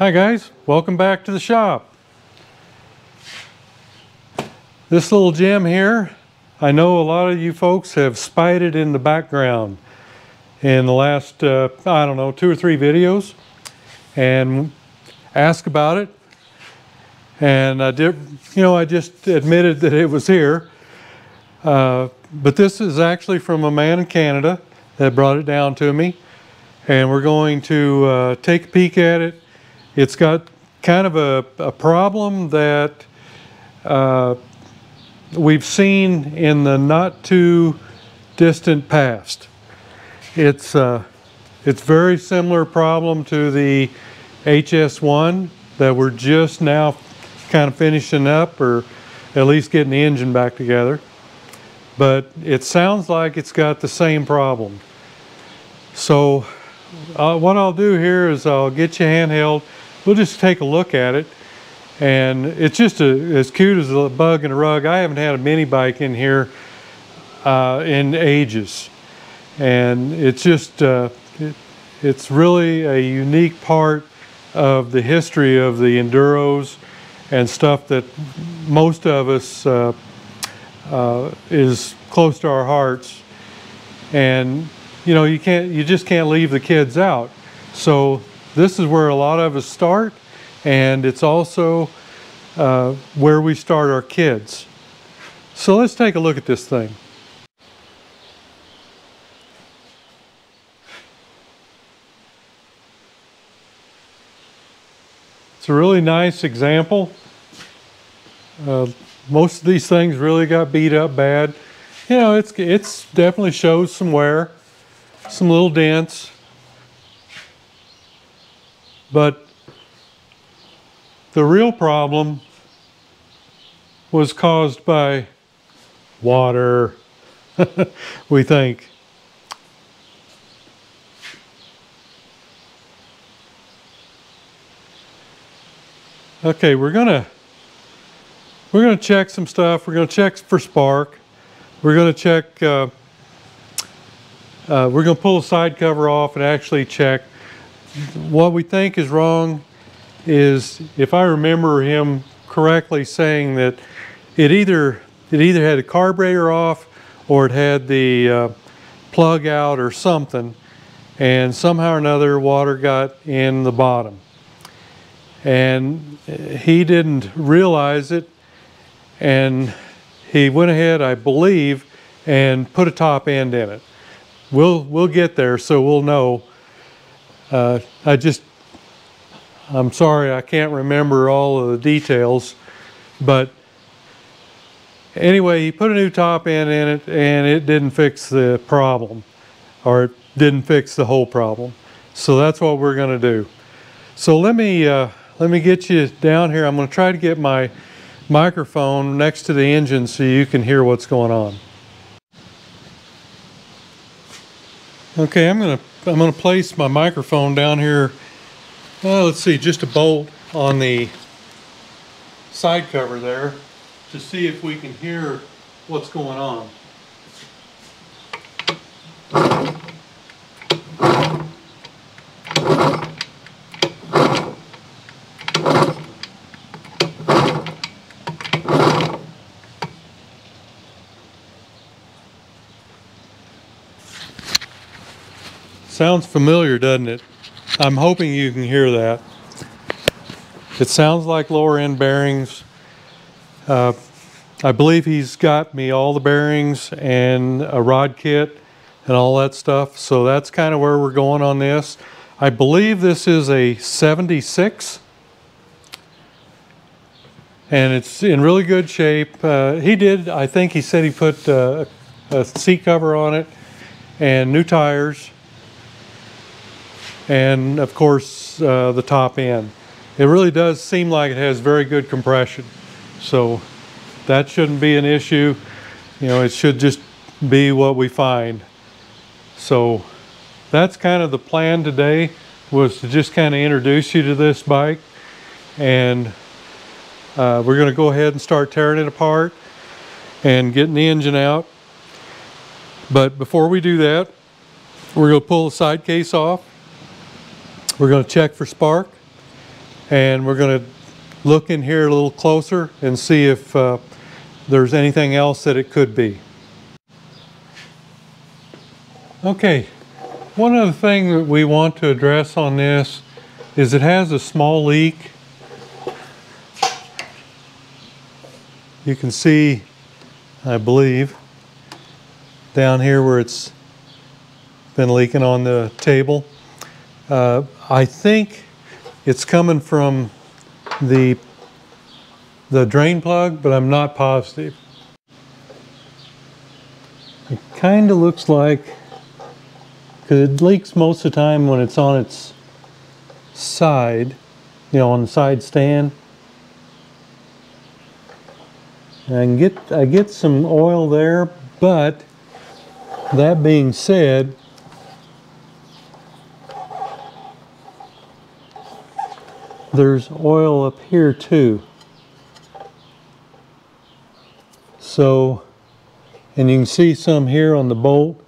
Hi guys, welcome back to the shop. This little gem here, I know a lot of you folks have spied it in the background in the last, I don't know, 2 or 3 videos and asked about it. And I did, you know, I just admitted that it was here. But this is actually from a man in Canada that brought it down to me. And we're going to take a peek at it. It's got kind of a problem that we've seen in the not too distant past. It's very similar problem to the HS1 that we're just now kind of finishing up, or at least getting the engine back together. But it sounds like it's got the same problem. So what I'll do here is I'll get you handheld. We'll just take a look at it. And it's just as cute as a bug in a rug. I haven't had a mini bike in here in ages. And it's just, it's really a unique part of the history of the Enduros and stuff that most of us is close to our hearts. And you know, you just can't leave the kids out. So this is where a lot of us start, and it's also where we start our kids. So let's take a look at this thing. It's a really nice example. Most of these things really got beat up bad. You know, it's definitely shows some wear, some little dents, but the real problem was caused by water, we think. Okay, we're gonna check some stuff. We're gonna check for spark. We're gonna check. We're going to pull the side cover off and actually check. What we think is wrong is, if I remember him correctly saying that it either had a carburetor off or it had the plug out or something, and somehow or another water got in the bottom. And he didn't realize it, and he went ahead, I believe, and put a top end in it. We'll get there, so we'll know. I'm sorry I can't remember all of the details, but anyway, he put a new top end in it, and it didn't fix the problem, or it didn't fix the whole problem. So that's what we're going to do. So let me get you down here. I'm going to try to get my microphone next to the engine so you can hear what's going on. Okay, I'm gonna place my microphone down here. Well, let's see, just a bolt on the side cover there to see if we can hear what's going on. Sounds familiar, doesn't it? I'm hoping you can hear that. It sounds like lower end bearings. I believe he's got me all the bearings and a rod kit and all that stuff. So that's kind of where we're going on this. I believe this is a 76. And it's in really good shape. I think he said he put a seat cover on it and new tires. And of course, the top end. It really does seem like it has very good compression. So that shouldn't be an issue. You know, it should just be what we find. So that's kind of the plan today, was to just kind of introduce you to this bike. And we're gonna go ahead and start tearing it apart and getting the engine out. But before we do that, we're gonna pull the side case off. We're going to check for spark. And we're going to look in here a little closer and see if there's anything else that it could be. Okay, one other thing that we want to address on this is it has a small leak. You can see, I believe, down here where it's been leaking on the table. I think it's coming from the drain plug, but I'm not positive. It kind of looks like, because it leaks most of the time when it's on its side, you know, on the side stand. And I get some oil there, but that being said, there's oil up here too. So, and you can see some here on the bolt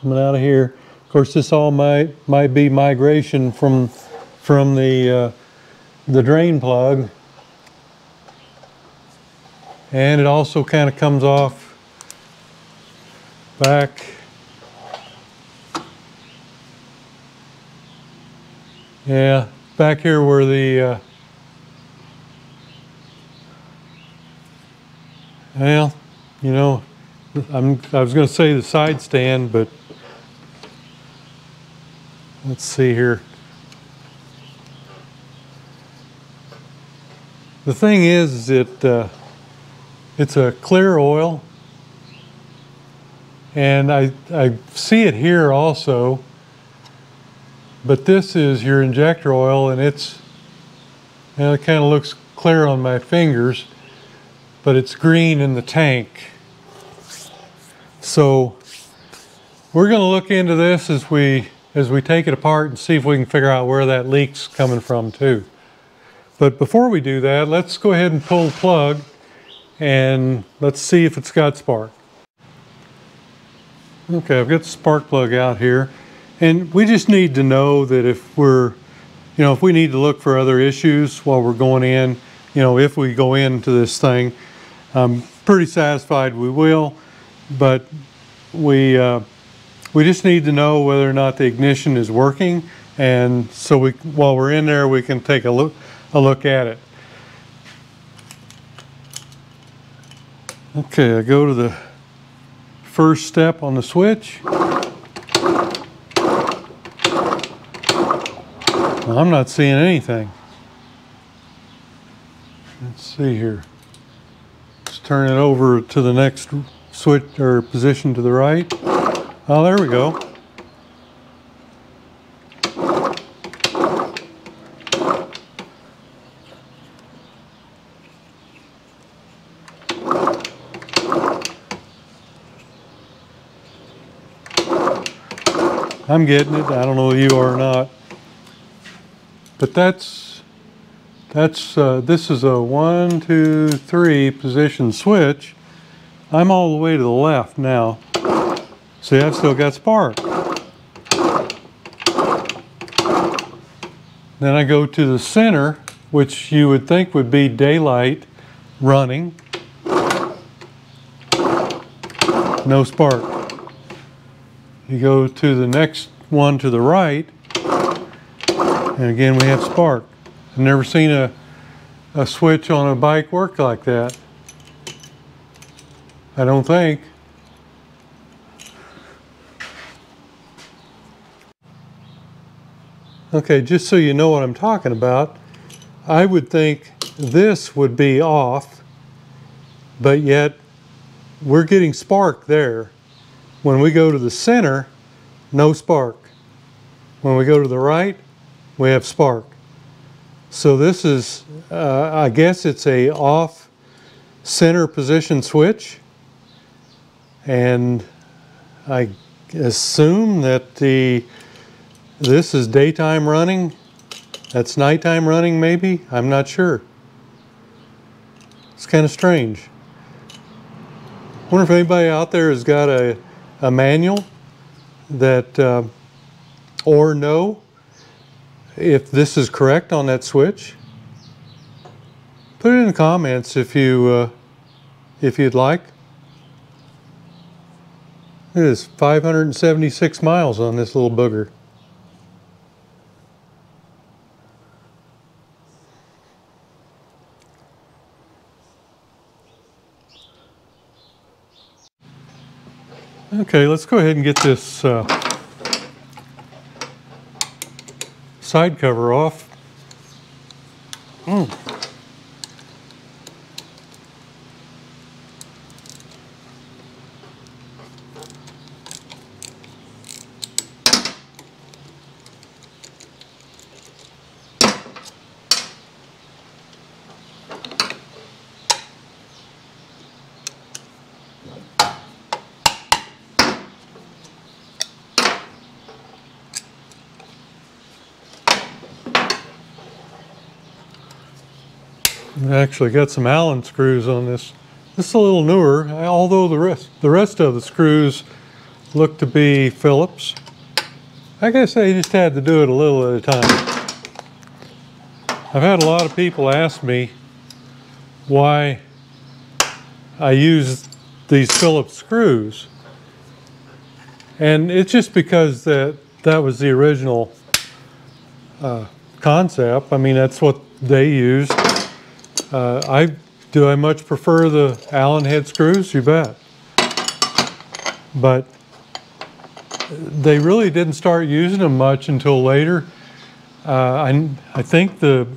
coming out of here. Of course, this all might be migration from the drain plug. And it also kind of comes off back back here where the well, you know, I was going to say the side stand, but let's see here. The thing is that it's a clear oil, and I see it here also, but this is your injector oil, and it kind of looks clear on my fingers, but it's green in the tank. So we're going to look into this as we take it apart and see if we can figure out where that leak's coming from too. But before we do that, let's go ahead and pull the plug. And let's see if it's got spark. Okay, I've got the spark plug out here. And we just need to know that if we're, you know, if we need to look for other issues while we're going in, you know, if we go into this thing, I'm pretty satisfied we will, but we just need to know whether or not the ignition is working. And so while we're in there, we can take a look at it. Okay, I go to the first step on the switch. Well, I'm not seeing anything. Let's see here. Let's turn it over to the next switch or position to the right. Oh, there we go. I'm getting it. I don't know if you are or not, but this is a 1, 2, 3 position switch. I'm all the way to the left now. See, I've still got spark. Then I go to the center, which you would think would be daylight running. No spark. You go to the next one to the right, and again we have spark. I've never seen a switch on a bike work like that. I don't think. Okay, just so you know what I'm talking about, I would think this would be off, but yet we're getting spark there. When we go to the center, no spark. When we go to the right, we have spark. So this is, I guess it's a off center position switch. And I assume that this is daytime running. That's nighttime running maybe, I'm not sure. It's kind of strange. I wonder if anybody out there has got a manual that, or know if this is correct on that switch. Put it in the comments if you'd like. It is 576 miles on this little booger. Okay, let's go ahead and get this side cover off. I actually got some Allen screws on this. This is a little newer, although the rest of the screws look to be Phillips. I guess they just had to do it a little at a time. I've had a lot of people ask me why I use these Phillips screws. And it's just because that was the original concept. I mean, that's what they used. Do I much prefer the Allen head screws? You bet. But they really didn't start using them much until later. I think the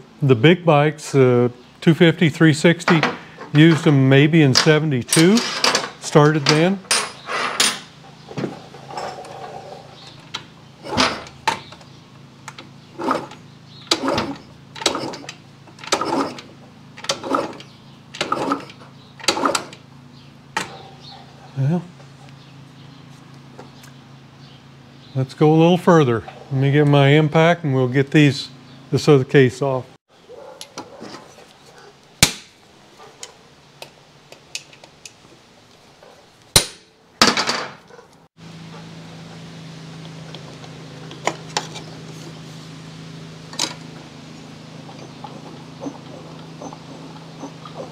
big bikes, the 250, 360, used them maybe in 72, started then. Let's go a little further. Let me get my impact and we'll get this other case off.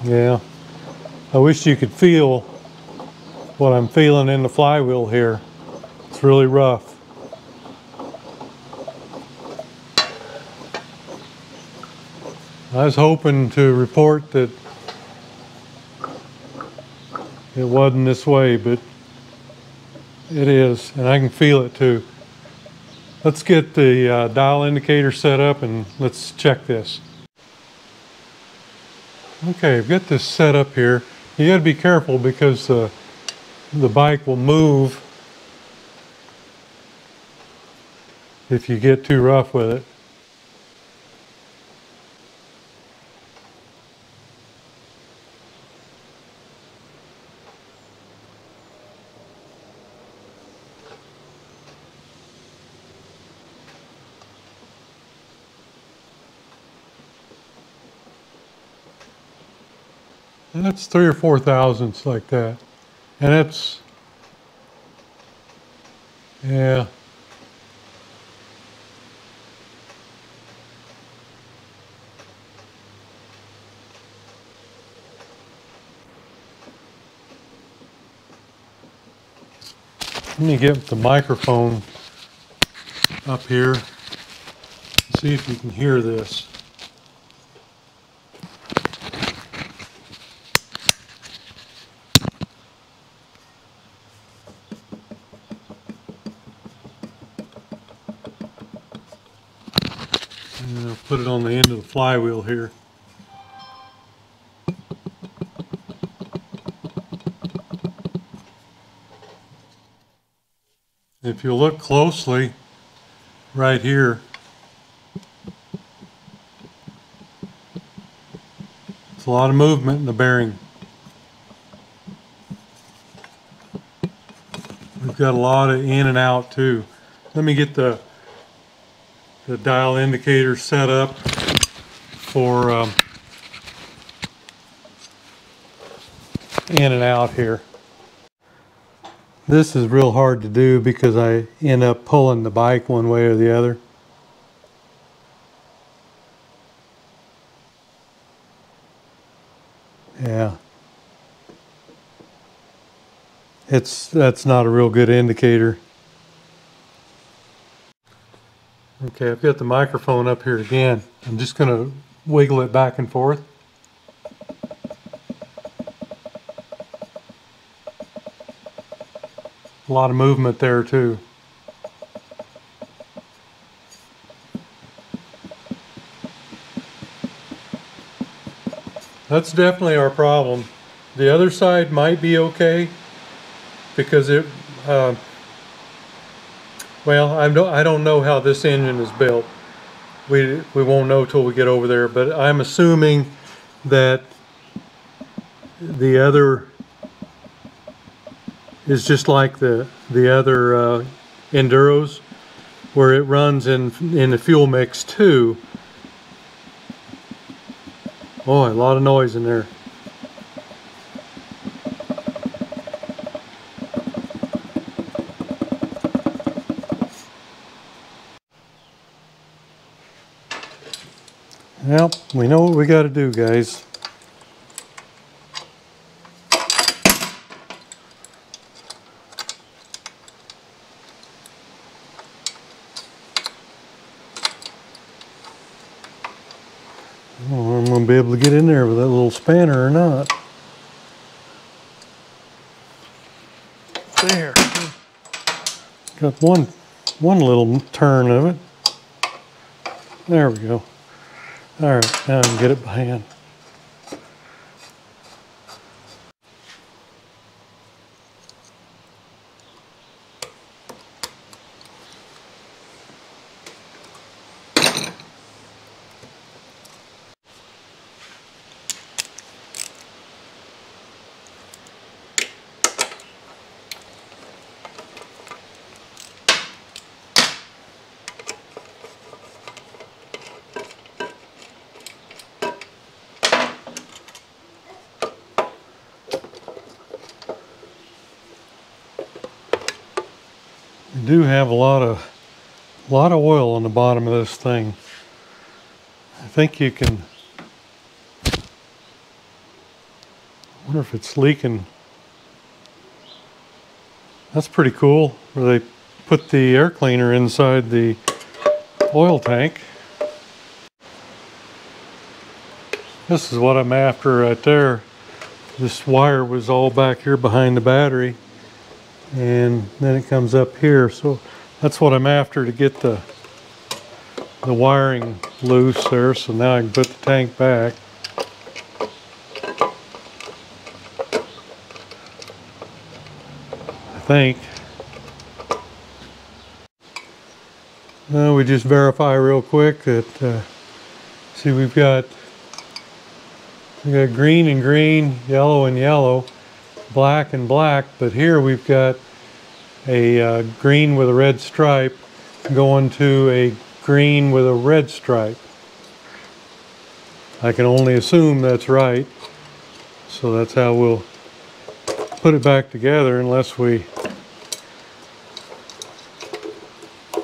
Yeah, I wish you could feel what I'm feeling in the flywheel here. It's really rough. I was hoping to report that it wasn't this way, but it is, and I can feel it too. Let's get the dial indicator set up and let's check this. Okay, I've got this set up here. You got to be careful because the bike will move if you get too rough with it. And that's 3 or 4 thousandths like that. And that's, yeah. Let me get the microphone up here and see if you can hear this. And I'll put it on the end of the flywheel here. If you look closely, right here, it's a lot of movement in the bearing. We've got a lot of in and out too. Let me get the dial indicator set up for in and out here. This is real hard to do because I end up pulling the bike one way or the other. Yeah. That's not a real good indicator. Okay, I've got the microphone up here again. I'm just gonna wiggle it back and forth. A lot of movement there too. That's definitely our problem. The other side might be okay because it, well, I don't know how this engine is built. We won't know till we get over there, but I'm assuming that the other is just like the other Enduros, where it runs in the fuel mix too. Boy, a lot of noise in there. Well, we know what we got to do, guys. Be able to get in there with that little spanner or not. There. Got one little turn of it. There we go. All right, now I can get it by hand. Do have a lot of oil on the bottom of this thing. I think you can, I wonder if it's leaking. That's pretty cool where they put the air cleaner inside the oil tank. This is what I'm after right there. This wire was all back here behind the battery, and then it comes up here, so that's what I'm after, to get the wiring loose there. So now I can put the tank back. I think. Now we just verify real quick that, see, we've got green and green, yellow and yellow, black and black, but here we've got a green with a red stripe going to a green with a red stripe. I can only assume that's right, so that's how we'll put it back together unless we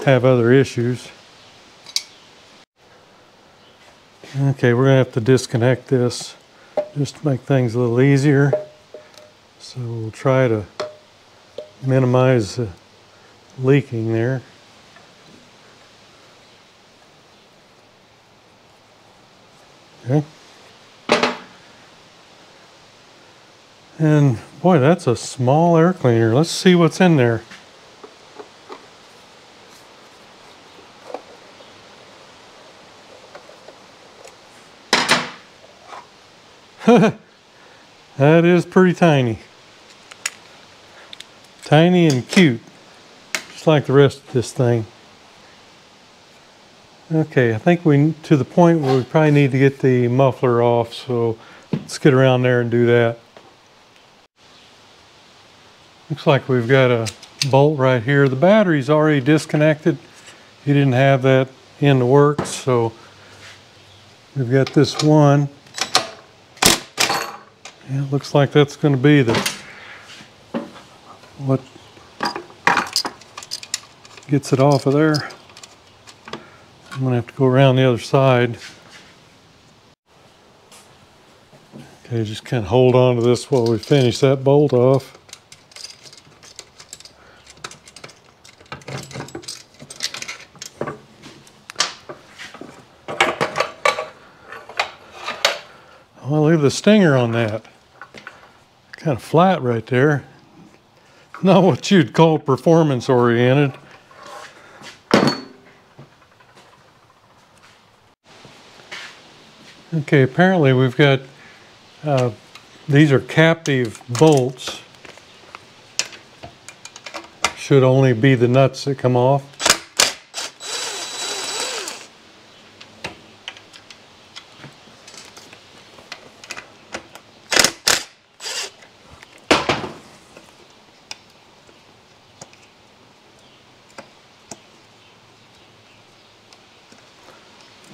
have other issues. Okay, we're gonna have to disconnect this just to make things a little easier. So we'll try to minimize the leaking there. Okay. And boy, that's a small air cleaner. Let's see what's in there. That is pretty tiny. Tiny and cute, just like the rest of this thing. Okay, I think we're to the point where we probably need to get the muffler off, so let's get around there and do that. Looks like we've got a bolt right here. The battery's already disconnected. He didn't have that in the works, so we've got this one. Yeah, it looks like that's going to be the... what gets it off of there. I'm gonna have to go around the other side. Okay, just kind of hold on to this while we finish that bolt off. I want to leave the stinger on that. Kind of flat right there. Not what you'd call performance oriented. Okay, apparently we've got, these are captive bolts. Should only be the nuts that come off.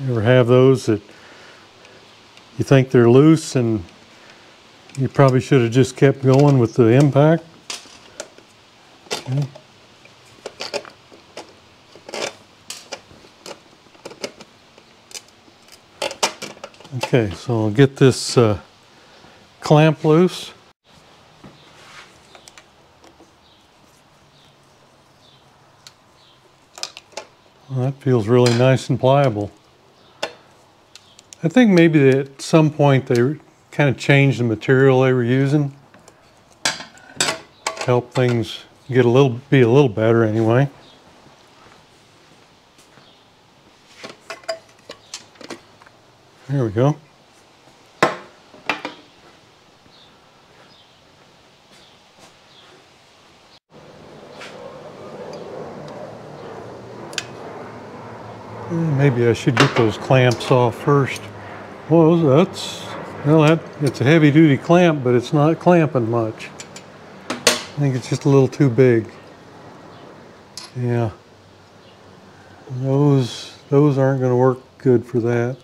You ever have those that you think they're loose and you probably should have just kept going with the impact? Okay. Okay, so I'll get this clamp loose. Well, that feels really nice and pliable. I think maybe at some point they kind of changed the material they were using. Help things get be a little better anyway. There we go. Maybe I should get those clamps off first. Well, it's a heavy duty clamp, but it's not clamping much. I think it's just a little too big. Yeah. Those aren't going to work good for that.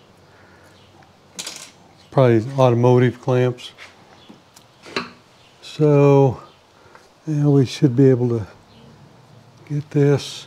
Probably automotive clamps. So, yeah, we should be able to get this.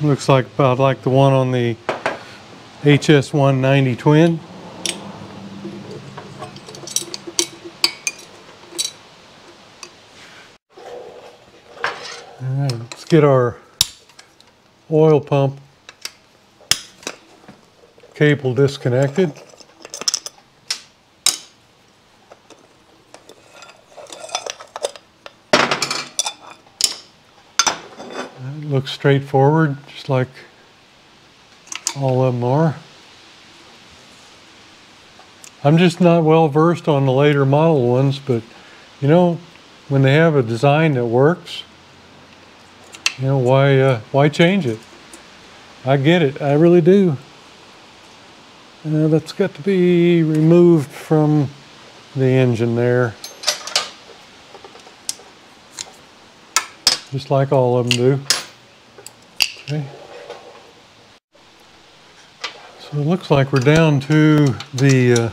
Looks like about like the one on the HS190 twin. All right, let's get our oil pump cable disconnected. Looks straightforward, just like all of them are. I'm just not well versed on the later model ones, but you know, when they have a design that works, you know, why change it? I get it, I really do. That's got to be removed from the engine there, just like all of them do. Okay. So it looks like we're down to the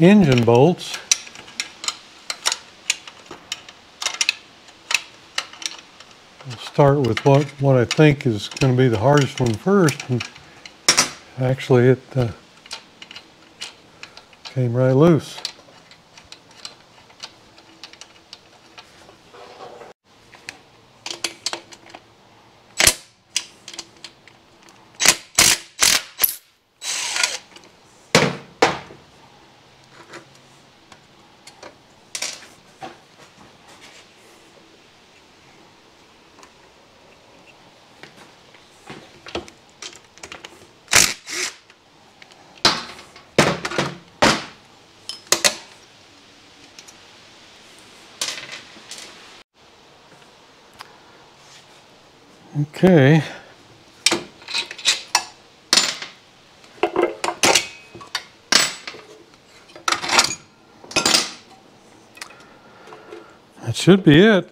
engine bolts. We'll start with what I think is going to be the hardest one first. And actually it came right loose. Okay. That should be it.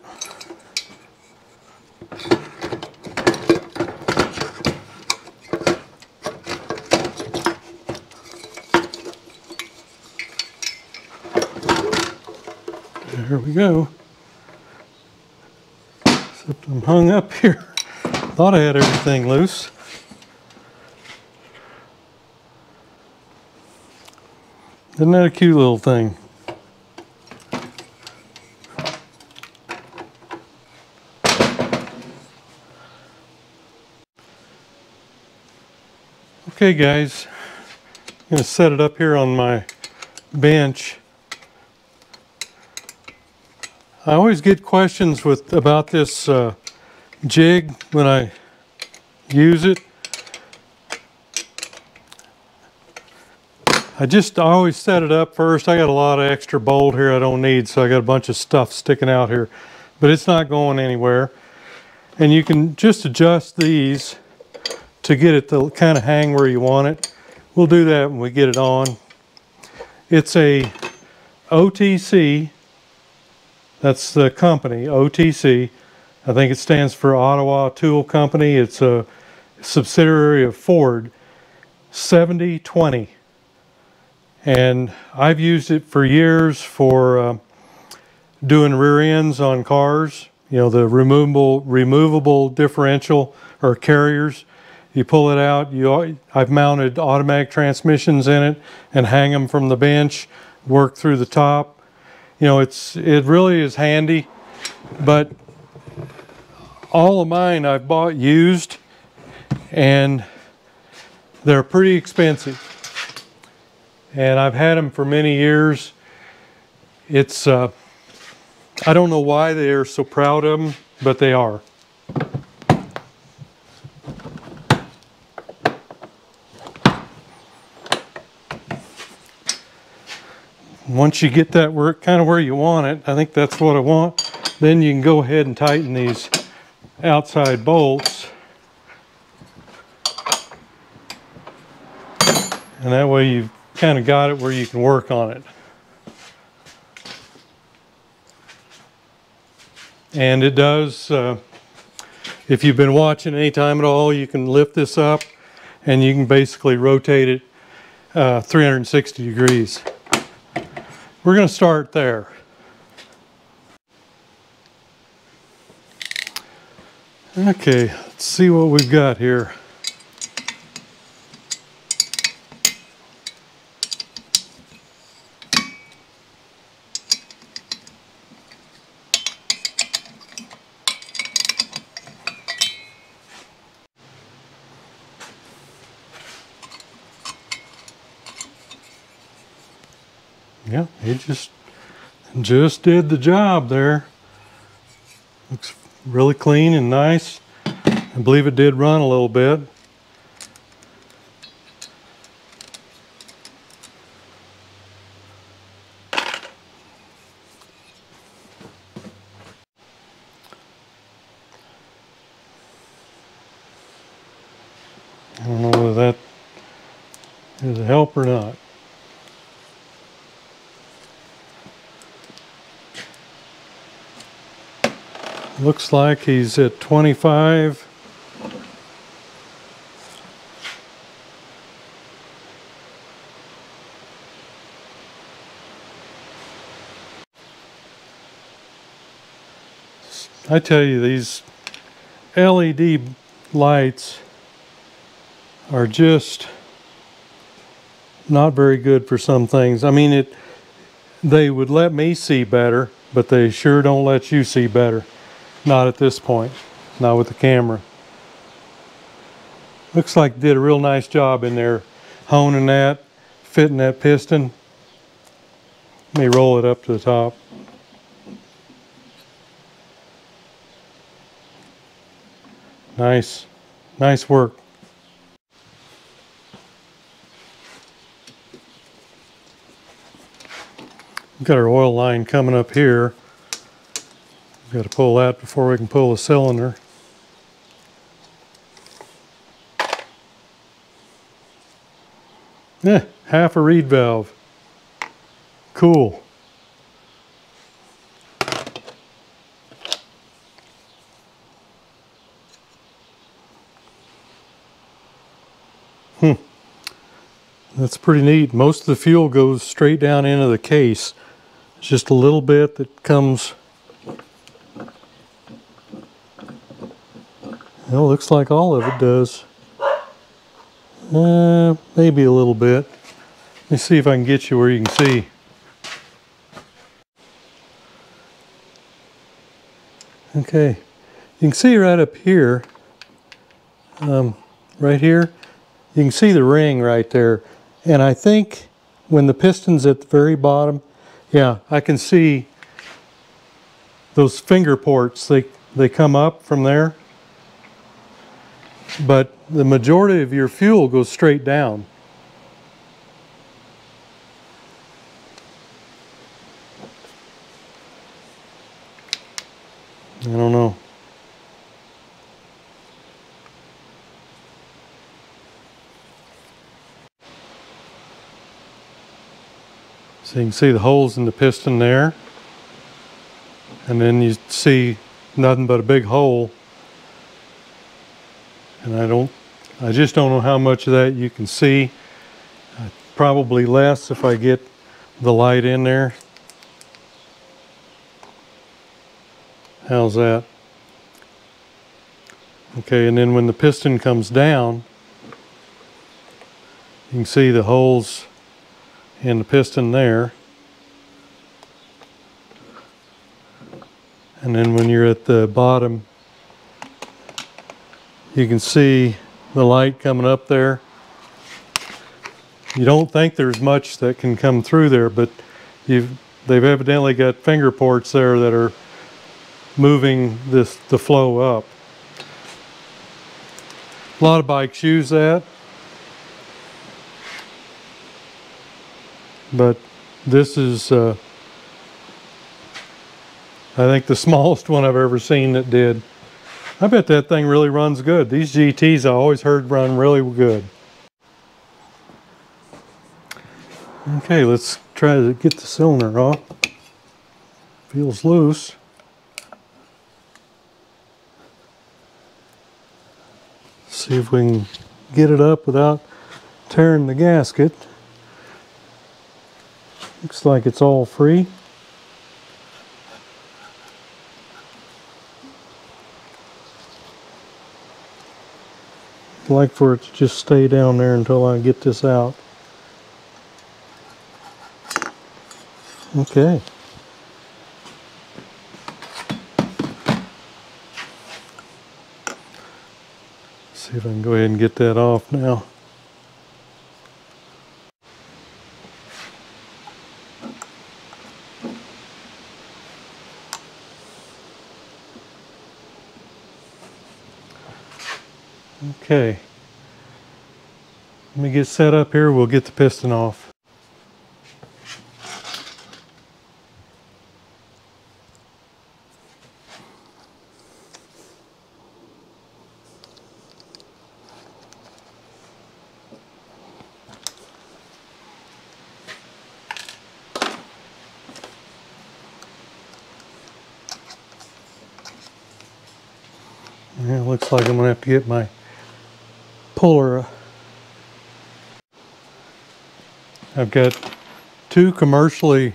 There we go. Except I'm hung up here. Thought I had everything loose. Isn't that a cute little thing? Okay guys, I'm gonna set it up here on my bench. I always get questions about this jig when I use it. I just always set it up first. I got a lot of extra bolt here I don't need, so I got a bunch of stuff sticking out here, but it's not going anywhere. And you can just adjust these to get it to kind of hang where you want it. We'll do that when we get it on. It's a OTC. That's the company, OTC. I think it stands for Ottawa Tool Company. It's a subsidiary of Ford, 7020. And I've used it for years for doing rear ends on cars. You know, the removable differential or carriers. You pull it out, I've mounted automatic transmissions in it and hang them from the bench, work through the top. You know, it really is handy, but all of mine I've bought used and they're pretty expensive. And I've had them for many years. It's, I don't know why they are so proud of them, but they are. Once you get that work kind of where you want it, I think that's what I want, then you can go ahead and tighten these outside bolts. And that way you've kind of got it where you can work on it. And it does, if you've been watching any time at all, you can lift this up and you can basically rotate it 360 degrees. We're going to start there. Okay, let's see what we've got here. Yeah, he just did the job there. Looks really clean and nice. I believe it did run a little bit. I don't know whether that is a help or not. Looks like he's at 25. I tell you, these LED lights are just not very good for some things. I mean, they would let me see better, but they sure don't let you see better. Not at this point, not with the camera. Looks like did a real nice job in there, honing that, fitting that piston. Let me roll it up to the top. Nice, nice work. We've got our oil line coming up here. Got to pull that before we can pull the cylinder. half a reed valve. Cool. That's pretty neat. Most of the fuel goes straight down into the case. It's just a little bit that comes. Well, looks like all of it does. Maybe a little bit. Let me see if I can get you where you can see. Okay, you can see right up here, right here, you can see the ring right there. And I think when the piston's at the very bottom, yeah, I can see those finger ports. They come up from there. But the majority of your fuel goes straight down. I don't know. So you can see the holes in the piston there, and then you see nothing but a big hole. And I just don't know how much of that you can see. Probably less if I get the light in there. How's that? Okay, and then when the piston comes down, you can see the holes in the piston there. And then when you're at the bottom, you can see the light coming up there. You don't think there's much that can come through there, but they've evidently got finger ports there that are moving the flow up. A lot of bikes use that. But this is, I think, the smallest one I've ever seen that did. I bet that thing really runs good. These GTs I always heard run really good. Okay, let's try to get the cylinder off. Feels loose. See if we can get it up without tearing the gasket. Looks like it's all free. I'd like for it to just stay down there until I get this out. Okay. See if I can go ahead and get that off now. Okay, let me get set up here, we'll get the piston off. Yeah, looks like I'm gonna have to get my puller. I've got two commercially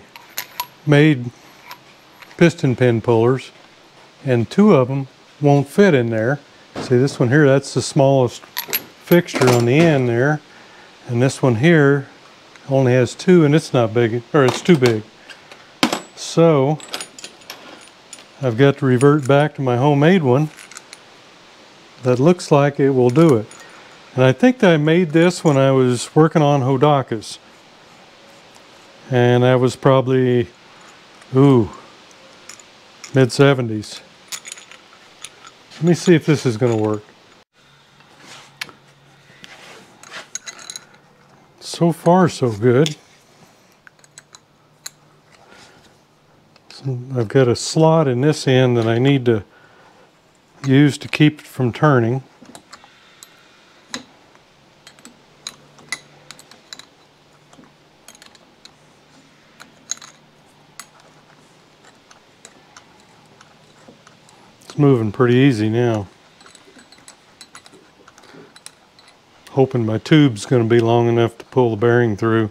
made piston pin pullers, and two of them won't fit in there. See this one here, that's the smallest fixture on the end there, and this one here only has two, and it's not big, or it's too big. So I've got to revert back to my homemade one. That looks like it will do it. And I think that I made this when I was working on Hodakas. And that was probably, ooh, mid-70s. Let me see if this is gonna work. So far, so good. So I've got a slot in this end that I need to use to keep it from turning. It's moving pretty easy now. Hoping my tube's going to be long enough to pull the bearing through.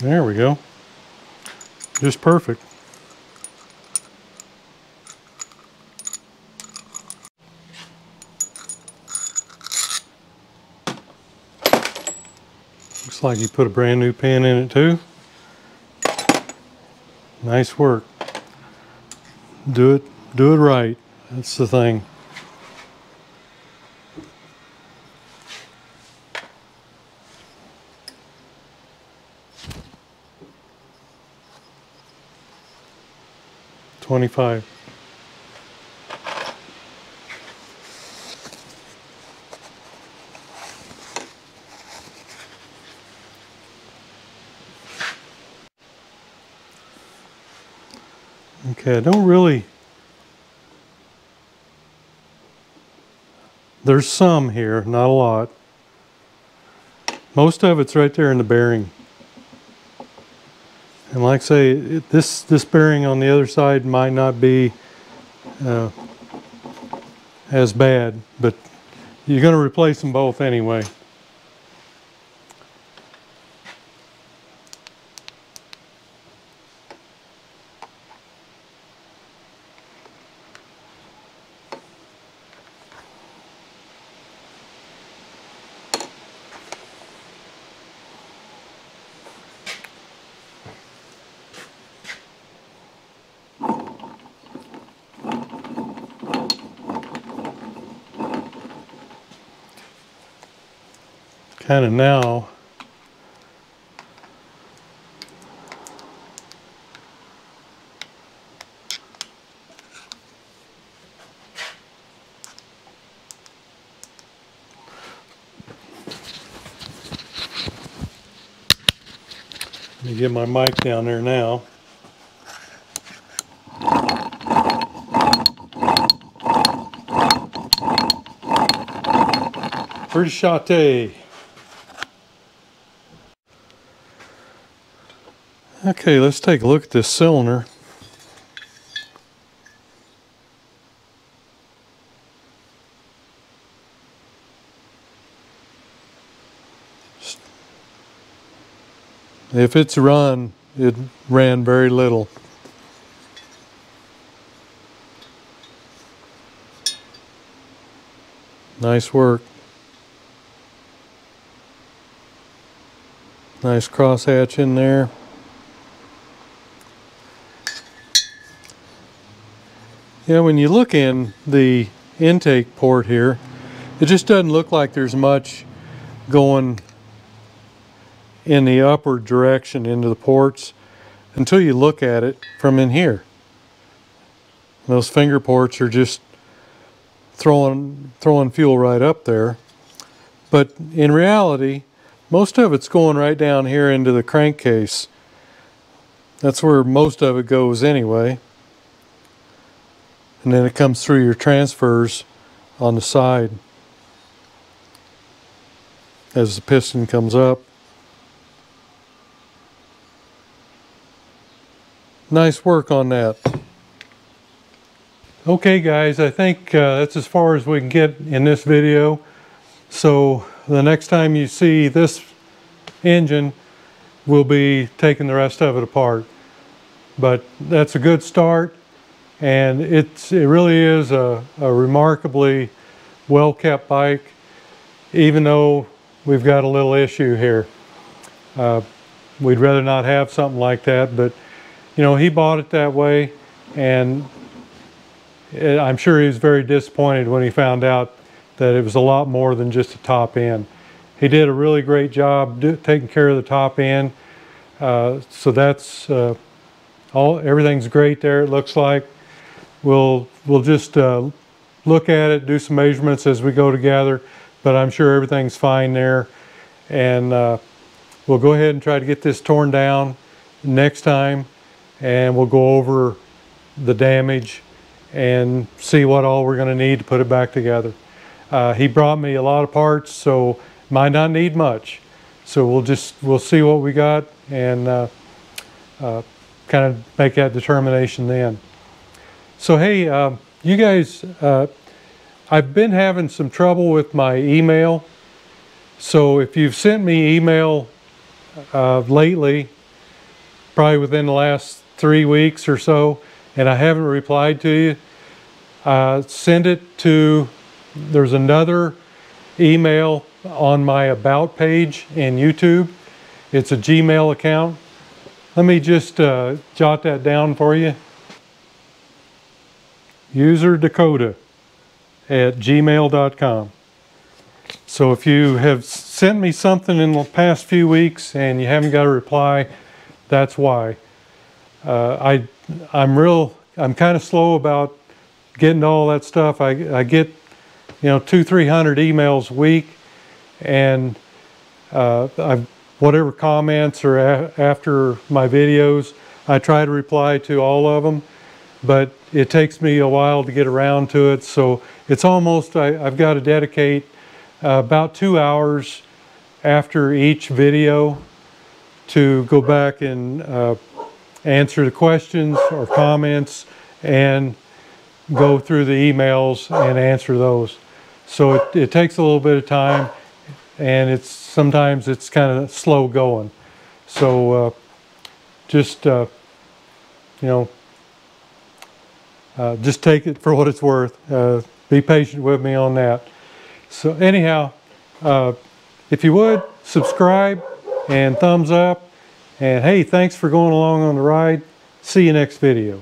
There we go. Just perfect. Looks like you put a brand new pin in it too. Nice work. Do it right. That's the thing. $25. Okay, I don't really... There's some here, not a lot. Most of it's right there in the bearing. And like I say, this bearing on the other side might not be as bad, but you're going to replace them both anyway. Kind of now, let me get my mic down there now. Pretty shotty. Okay, let's take a look at this cylinder. If it's run, it ran very little. Nice work. Nice crosshatch in there. You know, when you look in the intake port here, it just doesn't look like there's much going in the upward direction into the ports until you look at it from in here. And those finger ports are just throwing fuel right up there. But in reality, most of it's going right down here into the crankcase. That's where most of it goes anyway. And then it comes through your transfers on the side as the piston comes up. Nice work on that. Okay guys, I think that's as far as we can get in this video. So the next time you see this engine, we'll be taking the rest of it apart. But that's a good start. And it really is a remarkably well-kept bike, even though we've got a little issue here. We'd rather not have something like that, but you know, he bought it that way, and I'm sure he was very disappointed when he found out that it was a lot more than just a top end. He did a really great job taking care of the top end, so that's everything's great there, it looks like. We'll just look at it, do some measurements as we go together, but I'm sure everything's fine there. And we'll go ahead and try to get this torn down next time, and we'll go over the damage and see what all we're going to need to put it back together. He brought me a lot of parts, so might not need much. So we'll see what we got and kind of make that determination then. So hey, you guys, I've been having some trouble with my email. So if you've sent me email lately, probably within the last 3 weeks or so, and I haven't replied to you, send it to, there's another email on my About page in YouTube. It's a Gmail account. Let me just jot that down for you. userdakota@gmail.com. So if you have sent me something in the past few weeks and you haven't got a reply, that's why. I'm kind of slow about getting all that stuff. I get, you know, 200-300 emails a week, and whatever comments are after my videos, I try to reply to all of them, but it takes me a while to get around to it. So it's almost, I've got to dedicate about 2 hours after each video to go back and answer the questions or comments and go through the emails and answer those. So it takes a little bit of time, and sometimes it's kind of slow going. So just, you know, just take it for what it's worth. Be patient with me on that. So anyhow, if you would, subscribe and thumbs up. And hey, thanks for going along on the ride. See you next video.